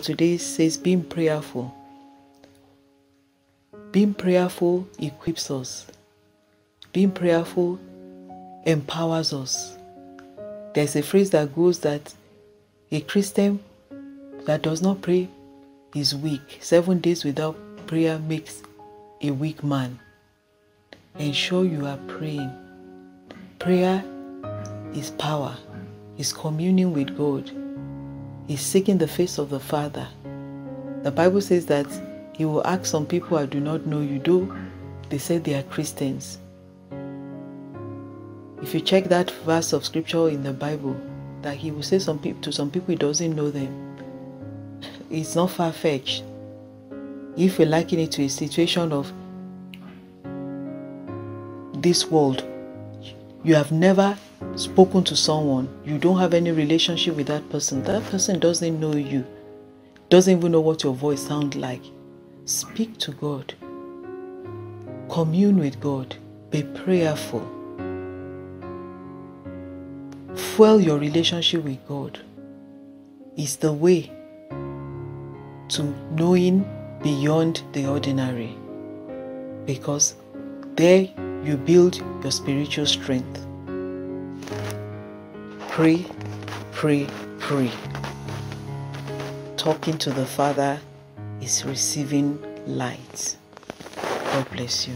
Today says being prayerful. Being prayerful equips us. Being prayerful empowers us. There's a phrase that goes that a Christian that does not pray is weak. 7 days without prayer makes a weak man. Ensure you are praying. Prayer is power. It's communing with God. Is seeking the face of the Father. The Bible says that He will ask some people, I do not know you, do. They said they are Christians. If you check that verse of scripture in the Bible, that He will say to some people He doesn't know them, it's not far-fetched. If we liken it to a situation of this world, you have never spoken to someone, you don't have any relationship with that person doesn't know you, doesn't even know what your voice sounds like. Speak to God, commune with God, be prayerful, fuel your relationship with God. It's the way to knowing beyond the ordinary, because there you build your spiritual strength. Pray, pray, pray. Talking to the Father is receiving light. God bless you.